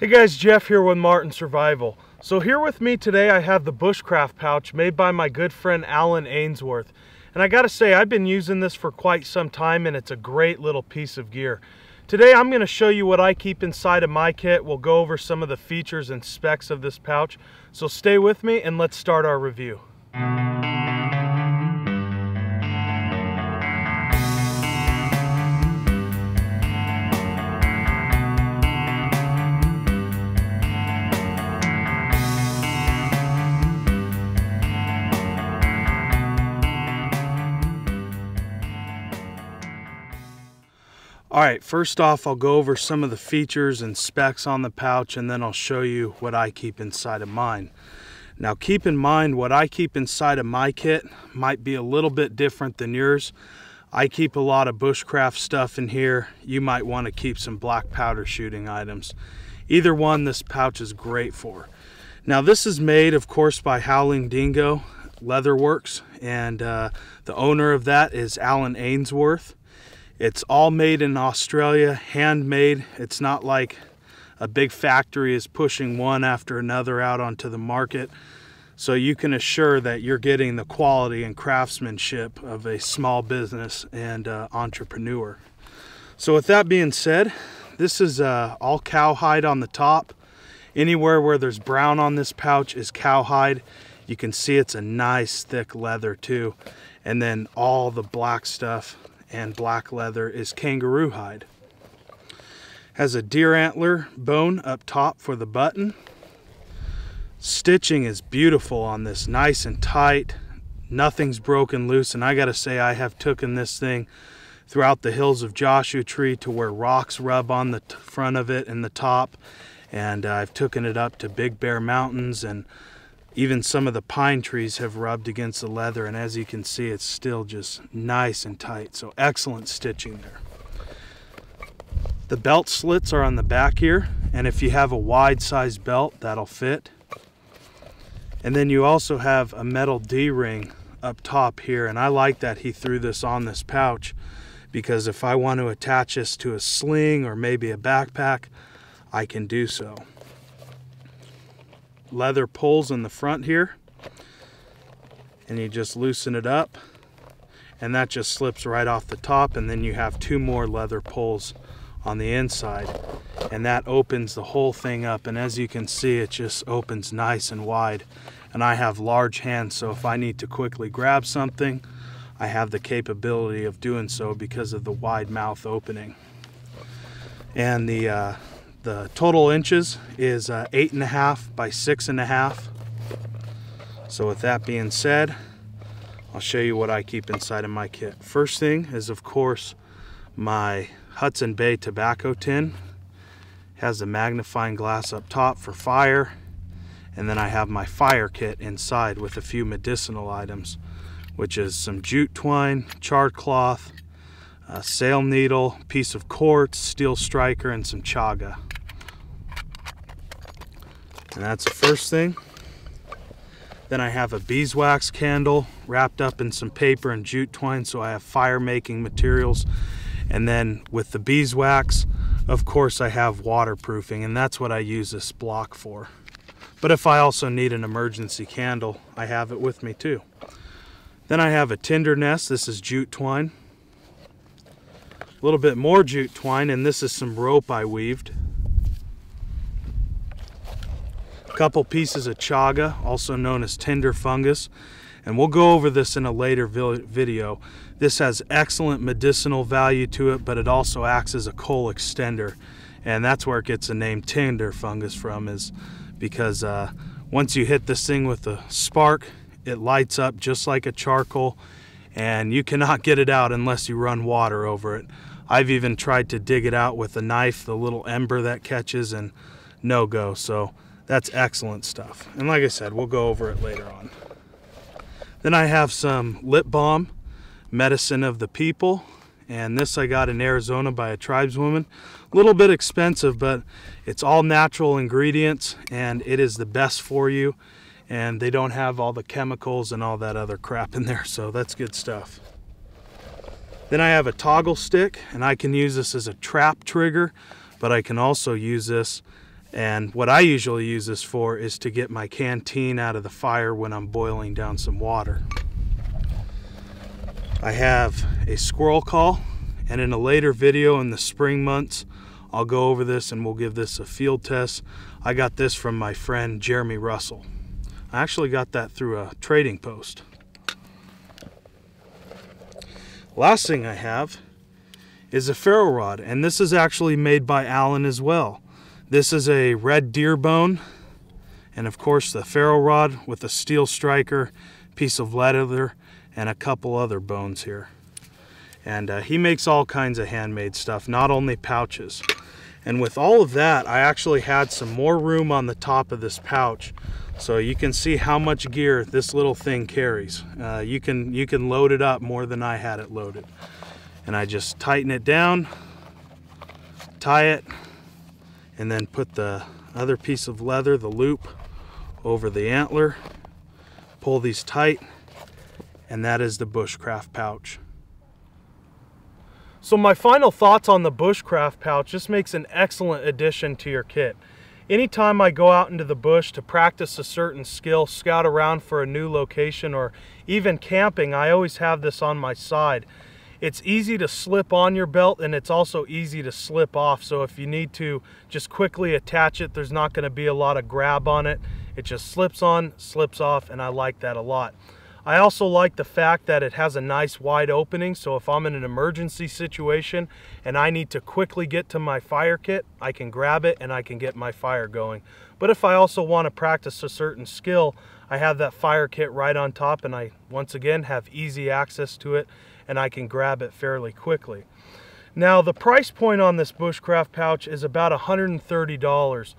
Hey guys, Jeff here with Martin Survival. So here with me today I have the bushcraft pouch made by my good friend Alan Ainsworth. And I gotta say, I've been using this for quite some time and it's a great little piece of gear. Today I'm gonna show you what I keep inside of my kit. We'll go over some of the features and specs of this pouch. So stay with me and let's start our review. Alright, first off I'll go over some of the features and specs on the pouch and then I'll show you what I keep inside of mine. Now keep in mind what I keep inside of my kit might be a little bit different than yours. I keep a lot of bushcraft stuff in here. You might want to keep some black powder shooting items. Either one this pouch is great for. Now this is made of course by Howling Dingo Leatherworks and the owner of that is Alan Ainsworth. It's all made in Australia, handmade. It's not like a big factory is pushing one after another out onto the market. So you can assure that you're getting the quality and craftsmanship of a small business and entrepreneur. So with that being said, this is all cowhide on the top. Anywhere where there's brown on this pouch is cowhide. You can see it's a nice thick leather too. And then all the black stuff and black leather is kangaroo hide. Has a deer antler bone up top for the button. Stitching is beautiful on this, nice and tight. Nothing's broken loose, and I gotta say I have taken this thing throughout the hills of Joshua Tree to where rocks rub on the front of it and the top, and I've taken it up to Big Bear Mountains, and even some of the pine trees have rubbed against the leather, and as you can see, it's still just nice and tight. So excellent stitching there. The belt slits are on the back here, and if you have a wide size belt, that'll fit. And then you also have a metal D-ring up top here, and I like that he threw this on this pouch, because if I want to attach this to a sling or maybe a backpack, I can do so. Leather pulls in the front here, and you just loosen it up and that just slips right off the top, and then you have two more leather pulls on the inside, and that opens the whole thing up, and as you can see it just opens nice and wide, and I have large hands, so if I need to quickly grab something I have the capability of doing so because of the wide mouth opening. And the total inches is 8.5 by 6.5. So with that being said, I'll show you what I keep inside of my kit. First thing is of course my Hudson Bay tobacco tin. It has a magnifying glass up top for fire, and then I have my fire kit inside with a few medicinal items, which is some jute twine, charred cloth, a sail needle, piece of quartz, steel striker, and some chaga. And that's the first thing. Then I have a beeswax candle wrapped up in some paper and jute twine, so I have fire making materials. And then with the beeswax, of course I have waterproofing, and that's what I use this block for. But if I also need an emergency candle, I have it with me too. Then I have a tinder nest, this is jute twine. A little bit more jute twine, and this is some rope I weaved. A couple pieces of chaga, also known as tinder fungus, and we'll go over this in a later video. This has excellent medicinal value to it, but it also acts as a coal extender, and that's where it gets the name tinder fungus from, is because once you hit this thing with a spark, it lights up just like a charcoal, and you cannot get it out unless you run water over it. I've even tried to dig it out with a knife, the little ember that catches, and no go. So that's excellent stuff. And like I said, we'll go over it later on. Then I have some lip balm, medicine of the people. And this I got in Arizona by a tribeswoman. A little bit expensive, but it's all natural ingredients and it is the best for you. And they don't have all the chemicals and all that other crap in there, so that's good stuff. Then I have a toggle stick, and I can use this as a trap trigger, but I can also use this And what I usually use this for is to get my canteen out of the fire when I'm boiling down some water. I have a squirrel call, and in a later video in the spring months, I'll go over this and we'll give this a field test. I got this from my friend Jeremy Russell. I actually got that through a trading post. Last thing I have is a ferro rod, and this is actually made by Alan as well. This is a red deer bone, and of course the ferro rod with a steel striker, piece of leather, and a couple other bones here. And he makes all kinds of handmade stuff, not only pouches. And with all of that, I actually had some more room on the top of this pouch, so you can see how much gear this little thing carries. You can load it up more than I had it loaded. And I just tighten it down, tie it, and then put the other piece of leather, the loop, over the antler, pull these tight, and that is the bushcraft pouch. So my final thoughts on the bushcraft pouch: this makes an excellent addition to your kit. Anytime I go out into the bush to practice a certain skill, scout around for a new location, or even camping, I always have this on my side. It's easy to slip on your belt, and it's also easy to slip off. So if you need to just quickly attach it, there's not going to be a lot of grab on it. It just slips on, slips off, and I like that a lot. I also like the fact that it has a nice wide opening, so if I'm in an emergency situation and I need to quickly get to my fire kit, I can grab it and I can get my fire going. But if I also want to practice a certain skill, I have that fire kit right on top, and I once again have easy access to it, and I can grab it fairly quickly. Now, the price point on this bushcraft pouch is about $130,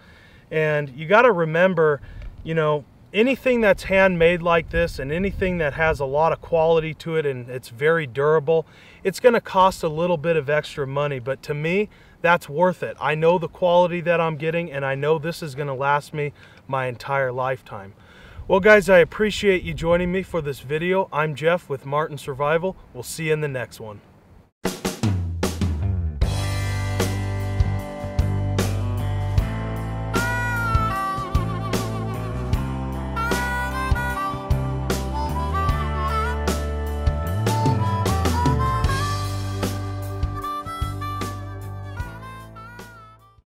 and you got to remember, you know, anything that's handmade like this and anything that has a lot of quality to it and it's very durable, it's going to cost a little bit of extra money, but to me, that's worth it. I know the quality that I'm getting, and I know this is going to last me my entire lifetime. Well, guys, I appreciate you joining me for this video. I'm Jeff with Martin Survival. We'll see you in the next one.